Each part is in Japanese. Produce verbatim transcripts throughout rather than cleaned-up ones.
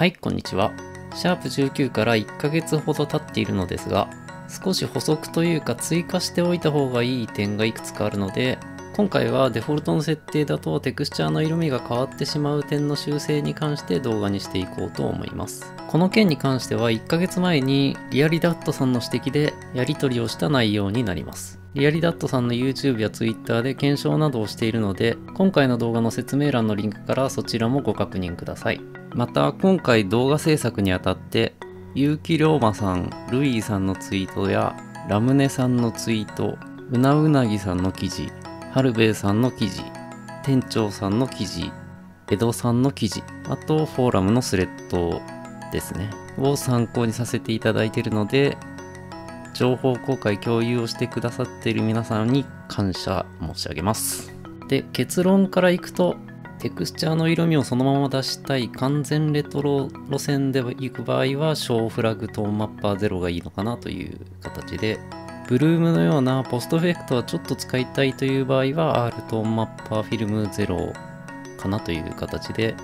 はい、こんにちは。シャープじゅうきゅうからいっかげつほど経っているのですが、少し補足というか追加しておいた方がいい点がいくつかあるので、今回はデフォルトの設定だとテクスチャーの色味が変わってしまう点の修正に関して動画にしていこうと思います。この件に関してはいっかげつまえにリアリダットさんの指摘でやり取りをした内容になります。リアリダットさんの YouTube や Twitter で検証などをしているので、今回の動画の説明欄のリンクからそちらもご確認ください。また今回動画制作にあたって結城龍馬さん、ルイーさんのツイートやラムネさんのツイート、うなうなぎさんの記事、ハルベイさんの記事、店長さんの記事、江戸さんの記事、あとフォーラムのスレッドですね、を参考にさせていただいているので、情報公開共有をしてくださっている皆さんに感謝申し上げます。で、結論からいくと、テクスチャーの色味をそのまま出したい完全レトロ路線で行く場合は、小フラグトーンマッパーゼロがいいのかなという形で、ブルームのようなポストエフェクトはちょっと使いたいという場合は R トーンマッパーフィルムゼロかなという形で、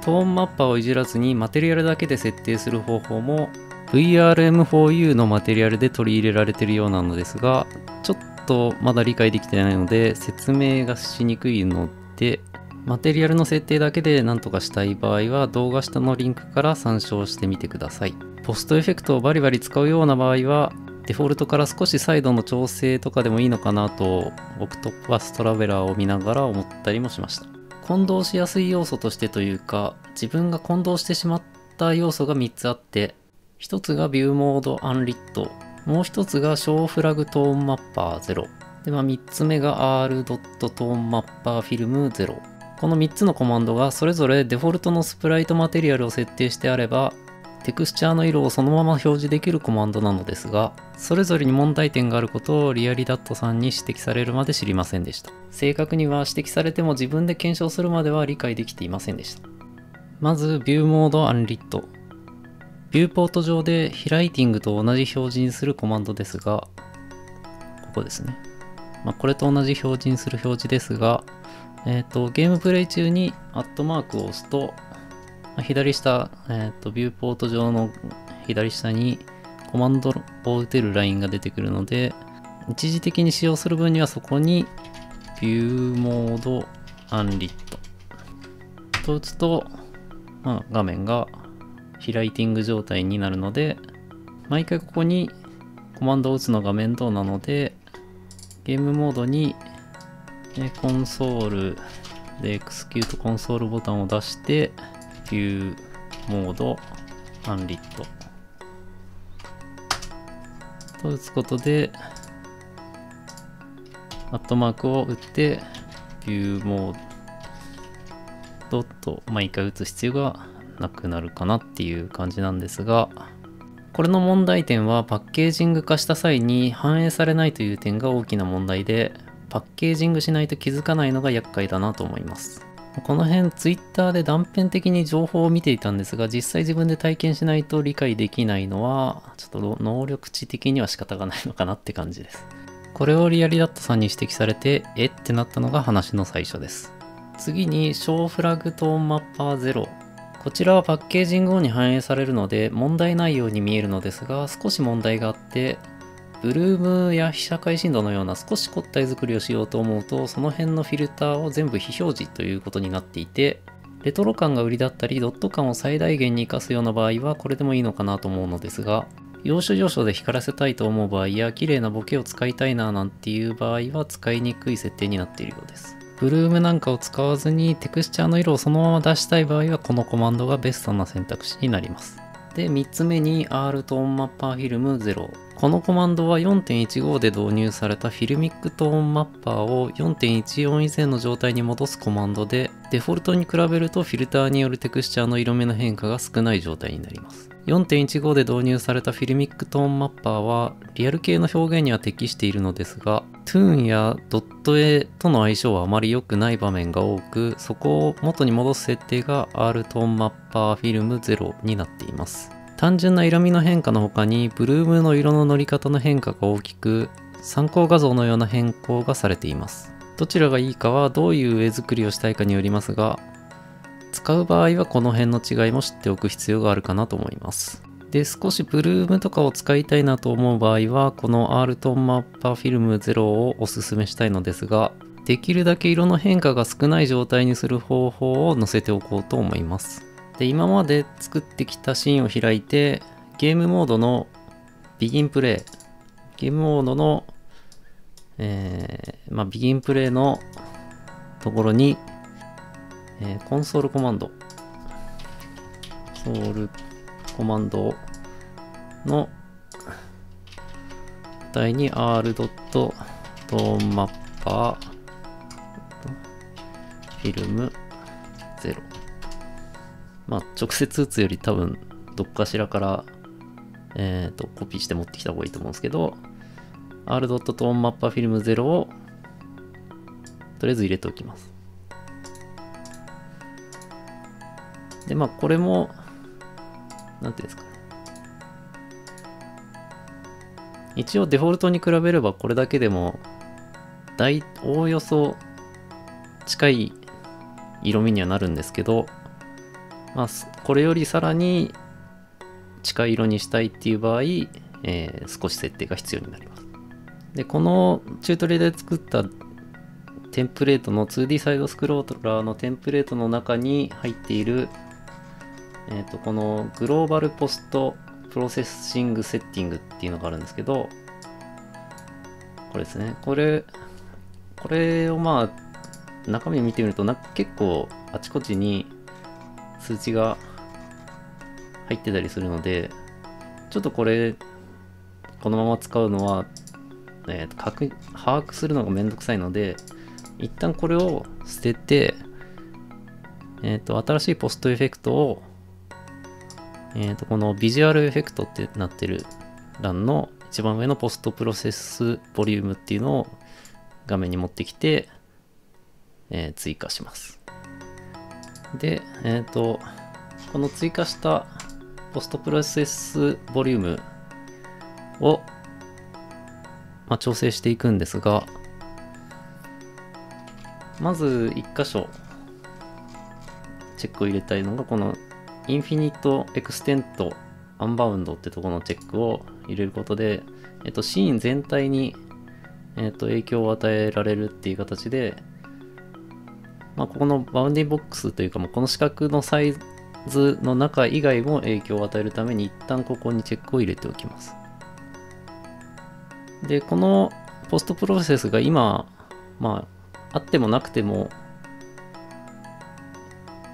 トーンマッパーをいじらずにマテリアルだけで設定する方法も ブイアールエムフォーユー のマテリアルで取り入れられているようなのですが、ちょっとまだ理解できてないので説明がしにくいので、マテリアルの設定だけで何とかしたい場合は動画下のリンクから参照してみてください。ポストエフェクトをバリバリ使うような場合はデフォルトから少しサイドの調整とかでもいいのかなと、オクトパストラベラーを見ながら思ったりもしました。混同しやすい要素としてというか、自分が混同してしまった要素がみっつあって、ひとつがビューモードアンリット、もうひとつが小フラグトーンマッパーゼロ、で、まあ、みっつめが R ドットトーンマッパーフィルムゼロ。このみっつのコマンドがそれぞれデフォルトのスプライトマテリアルを設定してあれば、テクスチャーの色をそのまま表示できるコマンドなのですが、それぞれに問題点があることをリアリダットさんに指摘されるまで知りませんでした。正確には指摘されても自分で検証するまでは理解できていませんでした。まず、ビューモードアンリット。ビューポート上でヒライティングと同じ表示にするコマンドですが、ここですね。まあ、これと同じ表示にする表示ですが、えっと、ゲームプレイ中にアットマークを押すと、左下、えーと、ビューポート上の左下にコマンドを打てるラインが出てくるので、一時的に使用する分にはそこにビューモードアンリットと打つと、まあ、画面がヒライティング状態になるので、毎回ここにコマンドを打つのが面倒なので、ゲームモードにコンソールでエクスキュートコンソールボタンを出して、ビューモードアンリットと打つことで、アットマークを打ってビューモードと毎回打つ必要がなくなるかなっていう感じなんですが、これの問題点はパッケージング化した際に反映されないという点が大きな問題で、パッケージングしないと気づかないのが厄介だなと思います。この辺ツイッターで断片的に情報を見ていたんですが、実際自分で体験しないと理解できないのはちょっと能力値的には仕方がないのかなって感じです。これをリアリダットさんに指摘されて、えってなったのが話の最初です。次に小フラグトーンマッパーゼロ、こちらはパッケージング後に反映されるので問題ないように見えるのですが、少し問題があって、ブルームや被写界深度のような少し個体作りをしようと思うと、その辺のフィルターを全部非表示ということになっていて、レトロ感が売りだったりドット感を最大限に活かすような場合はこれでもいいのかなと思うのですが、要所要所で光らせたいと思う場合や綺麗なボケを使いたいななんていう場合は使いにくい設定になっているようです。ブルームなんかを使わずにテクスチャーの色をそのまま出したい場合はこのコマンドがベストな選択肢になります。で、みっつめに R トーンマッパーフィルムゼロ。このコマンドは よんてんいちご で導入されたフィルミックトーンマッパーを よんてんいちよん 以前の状態に戻すコマンドで、デフォルトに比べるとフィルターによるテクスチャーの色目の変化が少ない状態になります。よんてんいちご で導入されたフィルミックトーンマッパーはリアル系の表現には適しているのですが、トゥーンやドット絵との相性はあまり良くない場面が多く、そこを元に戻す設定が R トーンマッパーフィルムゼロになっています。単純な色味の変化の他にブルームの色の乗り方の変化が大きく、参考画像のような変更がされています。どちらがいいかはどういう絵作りをしたいかによりますが、使う場合はこの辺の違いも知っておく必要があるかなと思います。で、少しブルームとかを使いたいなと思う場合は、このアールトンマッパーフィルムゼロをおすすめしたいのですが、できるだけ色の変化が少ない状態にする方法を載せておこうと思います。で、今まで作ってきたシーンを開いて、ゲームモードのビギンプレイ、ゲームモードの、えー、まあ、ビギンプレイのところに、えー、コンソールコマンド、ソールコマンドの台に アール トンマッパーフィルムゼロ、まあ、直接打つより多分どっかしらから、えー、とコピーして持ってきた方がいいと思うんですけど、 アール トンマッパーフィルムゼロ をとりあえず入れておきます。で、まあこれもなんていうんですかね、一応デフォルトに比べればこれだけでも大おおよそ近い色味にはなるんですけど、まあ、これよりさらに近い色にしたいっていう場合、えー、少し設定が必要になります。で、このチュートリアルで作ったテンプレートの ツーディー サイドスクローラーのテンプレートの中に入っている、えー、とこのグローバルポストプロセッシングセッティングっていうのがあるんですけど、これですね。これ、これをまあ中身見てみるとな結構あちこちに数値が入ってたりするので、ちょっとこれこのまま使うのは、えー、と確把握するのがめんどくさいので、一旦これを捨てて、えー、と新しいポストエフェクトを、えー、とこのビジュアルエフェクトってなってる欄の一番上のポストプロセスボリュームっていうのを画面に持ってきて、えー、追加します。で、えっと、この追加したポストプロセスボリュームを、まあ、調整していくんですが、まず一箇所チェックを入れたいのが、このインフィニットエクステントアンバウンドってところのチェックを入れることで、えっと、シーン全体に、えっと、影響を与えられるっていう形で、まあ、ここのバウンディボックスというか、この四角のサイズの中以外も影響を与えるために一旦ここにチェックを入れておきます。で、このポストプロセスが今、まあ、あってもなくても、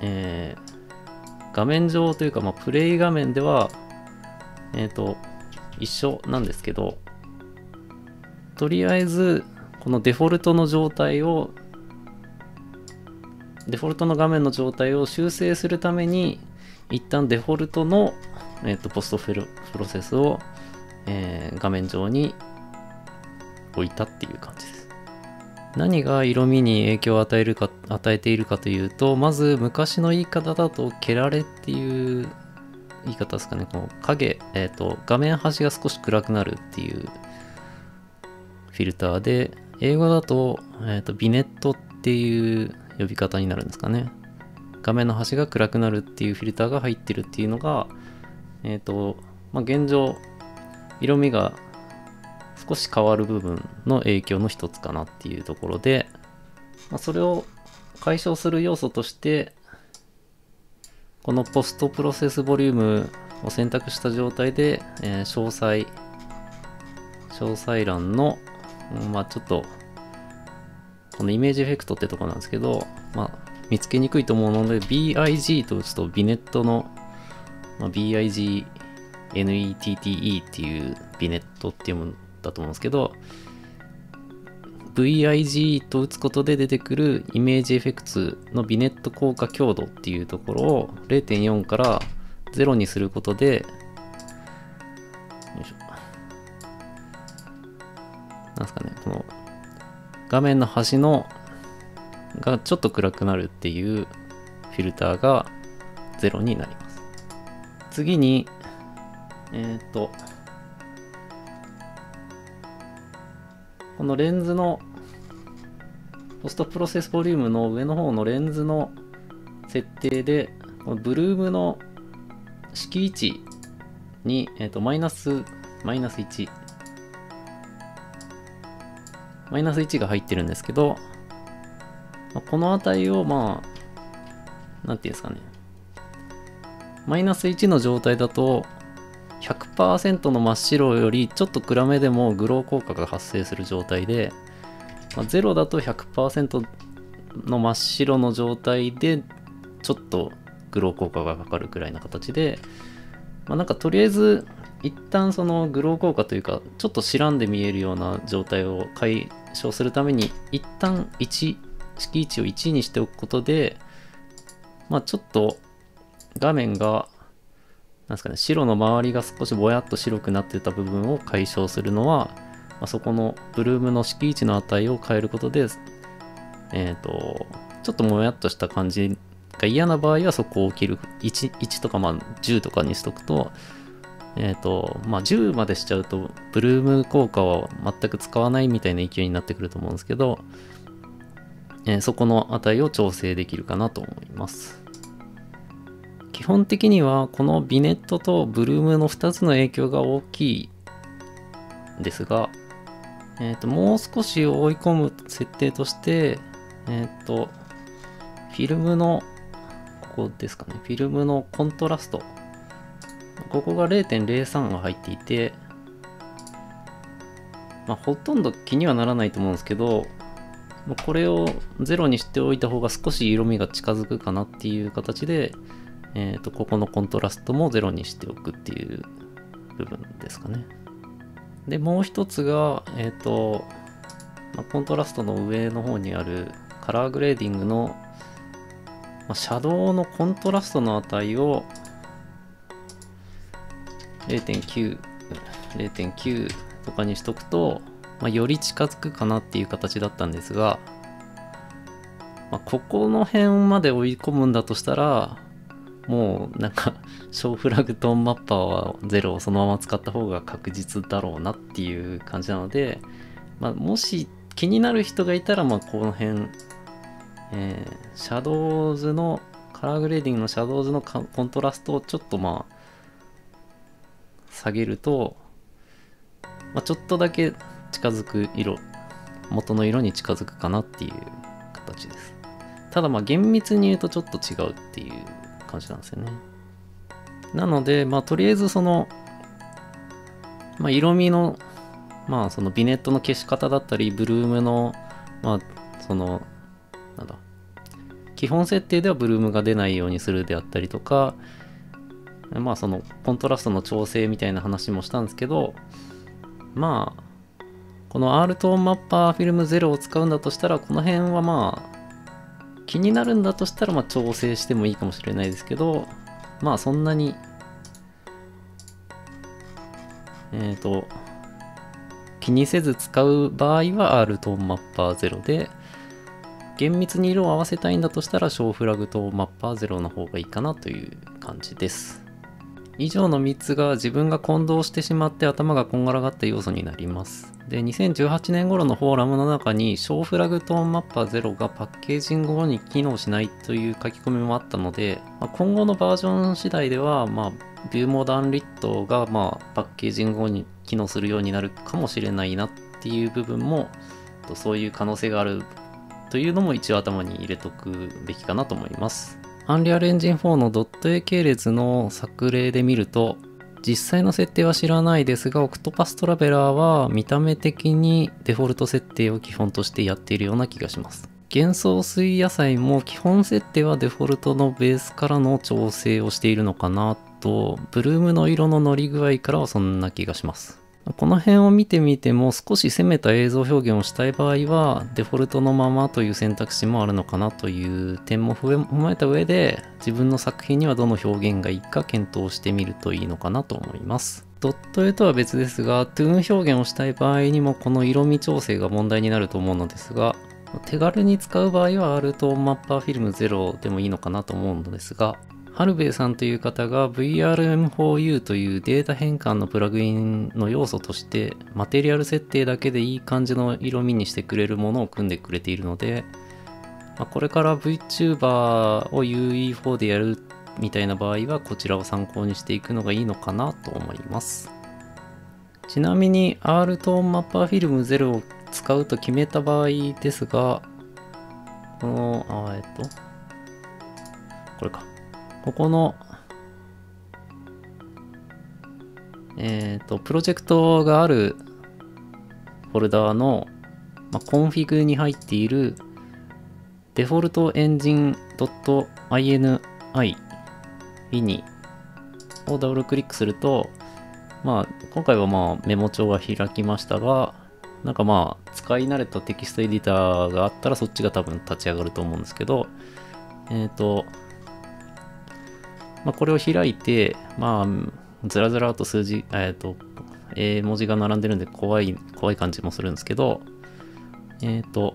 えー、画面上というか、まあ、プレイ画面では、えっと、一緒なんですけど、とりあえず、このデフォルトの状態をデフォルトの画面の状態を修正するために、一旦デフォルトの、えー、とポストプロセスを、えー、画面上に置いたっていう感じです。何が色味に影響を与えるか、与えているかというと、まず昔の言い方だと、蹴られっていう言い方ですかね、この影、えーと、画面端が少し暗くなるっていうフィルターで、英語だと、えーと、ビネットっていう呼び方になるんですかね。画面の端が暗くなるっていうフィルターが入ってるっていうのが、えっと、まあ、現状、色味が少し変わる部分の影響の一つかなっていうところで、まあ、それを解消する要素として、このポストプロセスボリュームを選択した状態で、えー、詳細、詳細欄の、まあ、ちょっと、このイメージエフェクトってとこなんですけど、まあ、見つけにくいと思うので、ビーアイジー と打つとビネットの、まあ、ビーアイジー ネット っていうビネットって読むんだと思うんですけど、ブイアイジー と打つことで出てくるイメージエフェクトのビネット効果強度っていうところを ゼロ てん よん からゼロにすることで、よいしょ。なんですかね、この、画面の端のがちょっと暗くなるっていうフィルターがゼロになります。次に、えっと、このレンズのポストプロセスボリュームの上の方のレンズの設定で、このブルームの式位置に、えっと、マイナス、マイナスいち。マイナスいちが入ってるんですけど、この値を、まあ、なんていうんですかね。マイナスいちの状態だと、ひゃくパーセント の真っ白よりちょっと暗めでもグロー効果が発生する状態で、まあ、ゼロだと ひゃくパーセント の真っ白の状態でちょっとグロー効果がかかるくらいな形で、まあ、なんかとりあえず一旦そのグロー効果というかちょっと白んで見えるような状態を解消するために一旦いち式位置をいちにしておくことで、まあ、ちょっと画面がなんですかね、白の周りが少しぼやっと白くなってた部分を解消するのは、まあ、そこのブルームの色位置の値を変えることで、えーと、ちょっともやっとした感じが嫌な場合はそこを切る 1, 1とかまあじゅうとかにしとくと、えーとまあ、じゅうまでしちゃうとブルーム効果は全く使わないみたいな勢いになってくると思うんですけど、えー、そこの値を調整できるかなと思います。基本的にはこのビネットとブルームのふたつの影響が大きいんですが、えー、ともう少し追い込む設定として、えー、とフィルムのここですかね、フィルムのコントラスト、ここが れいてんれいさん が入っていて、まあ、ほとんど気にはならないと思うんですけど、これをゼロにしておいた方が少し色味が近づくかなっていう形で、えーと、ここのコントラストもゼロにしておくっていう部分ですかね。で、もう一つが、えーと、まあ、コントラストの上の方にあるカラーグレーディングの、まあ、シャドウのコントラストの値を れいてんきゅう、れいてんきゅう とかにしとくと、まあ、より近づくかなっていう形だったんですが、まあ、ここの辺まで追い込むんだとしたら、もうなんか小フラグとマッパーはゼロをそのまま使った方が確実だろうなっていう感じなので、まあ、もし気になる人がいたら、まあこの辺、えー、シャドウズのカラーグレーディングのシャドウズのコントラストをちょっとまあ下げると、まあ、ちょっとだけ近づく色、元の色に近づくかなっていう形です。ただまあ厳密に言うとちょっと違うっていう感じなんですよね。なので、まあ、とりあえずその、まあ、色味の、まあ、そのビネットの消し方だったり、ブルームの、まあ、その、なんだ、基本設定ではブルームが出ないようにするであったりとか、まあ、その、コントラストの調整みたいな話もしたんですけど、まあ、この R トーンマッパーフィルムゼロを使うんだとしたら、この辺はまあ、気になるんだとしたら、まあ、調整してもいいかもしれないですけど、まあそんなにえっと気にせず使う場合は R トーンマッパーゼロで、厳密に色を合わせたいんだとしたら小フラグとマッパーゼロの方がいいかなという感じです。以上のみっつが自分が混同してしまって頭がこんがらがった要素になります。で、にせんじゅうはちねん頃のフォーラムの中に小フラグトーンマッパーゼロがパッケージング後に機能しないという書き込みもあったので、まあ、今後のバージョン次第では、まあ、ビューモダンリットが、まあ、パッケージング後に機能するようになるかもしれないなっていう部分も、そういう可能性があるというのも一応頭に入れとくべきかなと思います。Unreal Engine フォーの .a 系列の作例で見ると、実際の設定は知らないですが、オクトパストラベラーは見た目的にデフォルト設定を基本としてやっているような気がします。幻想水野菜も基本設定はデフォルトのベースからの調整をしているのかなと、ブルームの色の乗り具合からはそんな気がします。この辺を見てみても、少し攻めた映像表現をしたい場合はデフォルトのままという選択肢もあるのかなという点も踏まえた上で、自分の作品にはどの表現がいいか検討してみるといいのかなと思います。ドット絵とは別ですが、トゥーン表現をしたい場合にもこの色味調整が問題になると思うのですが、手軽に使う場合は R トーンマッパーフィルムゼロでもいいのかなと思うのですが、ハルベイさんという方が ブイアールエムフォーユー というデータ変換のプラグインの要素としてマテリアル設定だけでいい感じの色味にしてくれるものを組んでくれているので、まあ、これから VTuber を ユーイーフォー でやるみたいな場合はこちらを参考にしていくのがいいのかなと思います。ちなみに R トーンマッパーフィルムゼロを使うと決めた場合ですが、このあえっとこれかここのえっとプロジェクトがあるフォルダーの、まあ、コンフィグに入っているデフォルトエンジン .ini をダブルクリックすると、まあ、今回はまあメモ帳が開きましたが、なんかまあ使い慣れたテキストエディターがあったらそっちが多分立ち上がると思うんですけど、えっと、まあ、これを開いて、まあ、ずらずらと数字、えっと、え文字が並んでるんで怖い、怖い感じもするんですけど、えっと、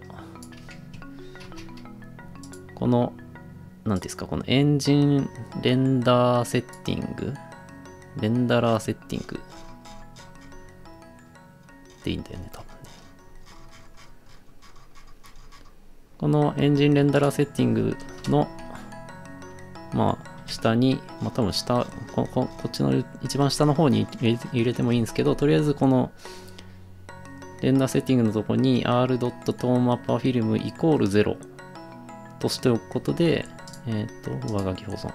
この、なんていうんですか、このエンジンレンダーセッティング、レンダラーセッティングっていいんだよね、多分ね。このエンジンレンダラーセッティングの、まあ、下に、まあ、多分下、こ、こ、こっちの一番下の方に入れ、入れてもいいんですけど、とりあえずこの、レンダーセッティングのとこに アール トーンマッパーフィルム イコールゼロとしておくことで、えっと、上書き保存。ま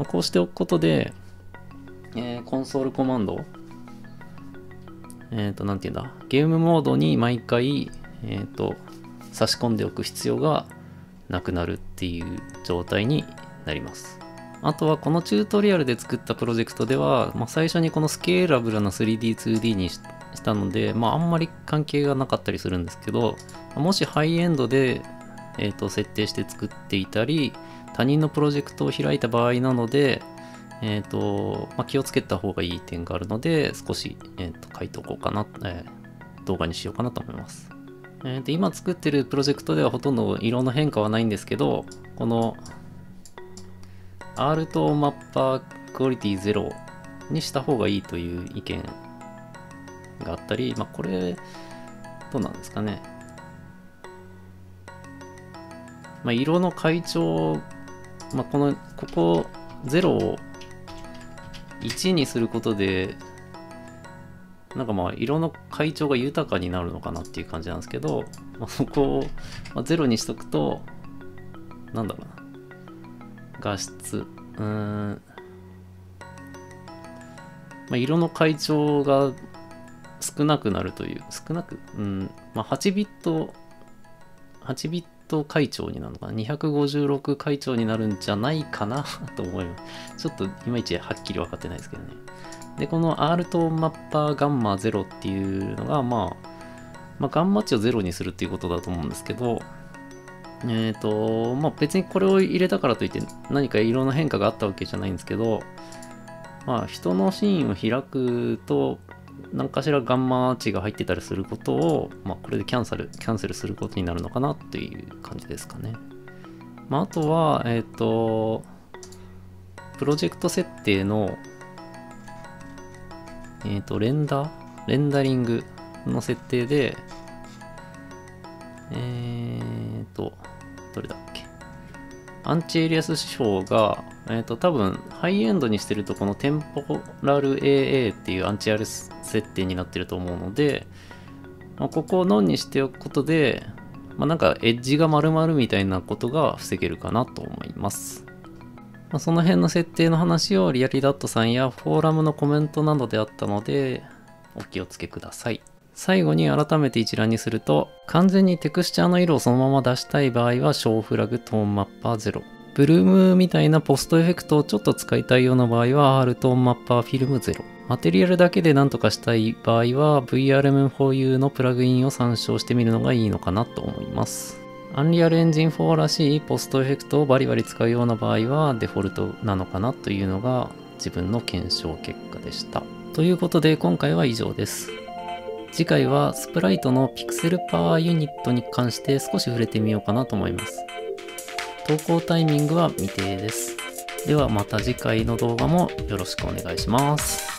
あ、こうしておくことで、えー、コンソールコマンドを、えっと、なんていうんだ、ゲームモードに毎回、えっと、差し込んでおく必要がなくなるっていう状態になります。あとは、このチュートリアルで作ったプロジェクトでは、まあ、最初にこのスケーラブルな スリーディー、ツーディー にしたので、まあ、あんまり関係がなかったりするんですけど、もしハイエンドで、えっと、設定して作っていたり、他人のプロジェクトを開いた場合なので、えーとまあ、気をつけた方がいい点があるので少し、えー、と書いておこうかな、えー、動画にしようかなと思います、えー、で今作ってるプロジェクトではほとんど色の変化はないんですけど、この R とマッパークオリティゼロにした方がいいという意見があったり、まあ、これどうなんですかね、まあ、色の階調、まあ、このここゼロをいちにすることで、なんかまあ色の階調が豊かになるのかなっていう感じなんですけど、まあ、そこをゼロにしとくと、なんだろうな、画質、うーん、まあ、色の階調が少なくなるという、少なく、うん、まあ、はちビット、はちビット階調になるのかな、にひゃくごじゅうろく階調になるんじゃないかなと思います。ちょっといまいちはっきり分かってないですけどね。で、この R とマッパーガンマゼロっていうのが、まあ、まあ、ガンマ値をゼロにするっていうことだと思うんですけど、えっと、まあ別にこれを入れたからといって何か色の変化があったわけじゃないんですけど、まあ人のシーンを開くと、何かしらガンマ値が入ってたりすることを、まあ、これでキャンセル、キャンセルすることになるのかなっていう感じですかね。まあ、あとは、えっと、プロジェクト設定の、えっと、レンダー、レンダリングの設定で、えっと、どれだっけ。アンチエリアス指標が、えっと、多分、ハイエンドにしてると、このテンポラル エーエー っていうアンチエリアス設定になってると思うので、まあ、ここをノンにしておくことで、まあ、なんかエッジが丸々みたいなことが防げるかなと思います。まあ、その辺の設定の話をリアリダットさんやフォーラムのコメントなどであったので、お気をつけください。最後に改めて一覧にすると、完全にテクスチャーの色をそのまま出したい場合は、小フラグトーンマッパーゼロ。ブルームみたいなポストエフェクトをちょっと使いたいような場合は R トーンマッパーフィルムゼロ。マテリアルだけで何とかしたい場合は ブイアールエムフォーユー のプラグインを参照してみるのがいいのかなと思います。Unreal Engine フォーらしいポストエフェクトをバリバリ使うような場合はデフォルトなのかなというのが自分の検証結果でした。ということで今回は以上です。次回はスプライトのピクセルパーユニットに関して少し触れてみようかなと思います。投稿タイミングは未定です。ではまた次回の動画もよろしくお願いします。